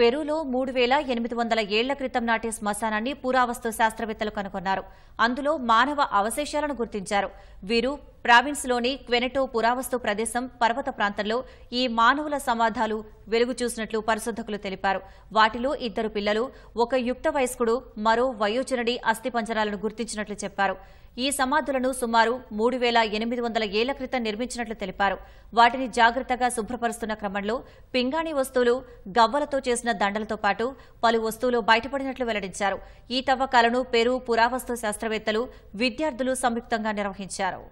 పెరూలో 3800 ఏళ్ల క్రితం నాటి శ్మశానాన్ని పురావస్తు శాస్త్రవేత్తలు కనుగొన్నారు. అందులో మానవ అవశేషాలను గుర్తించారు. వీరు ప్రావిన్స్లోని క్వెనెటో పురావస్తు ప్రదేశం పర్వత ప్రాంతంలో ఈ మానవుల సమాధాలు వెలుగు చూసినట్లు పరిశోధకులు తెలిపారు. వాటిలో 2 పిల్లలు, 1 యుక్త వయస్కుడు, మరో వయోజనుడి అస్థిపంజరాలను గుర్తించినట్లు చెప్పారు. ఈ సమాధులను సుమారు 3800 ఏళ్ల క్రితం నిర్మించినట్లు తెలిపారు. వాటిని జాగ్రత్తగా శుభ్రపరుస్తున్న క్రమంలో పింగాణి వస్తువులు, గవ్వలతో చేసిన దండలతో పాటు పలు వస్తువులు బయటపడినట్లు వెల్లడించారు. ఈ తవ్వకాలను పెరూ పురావస్తు శాస్త్రవేత్తలు, విద్యార్థులు సంయుక్తంగా నిర్వహించారు.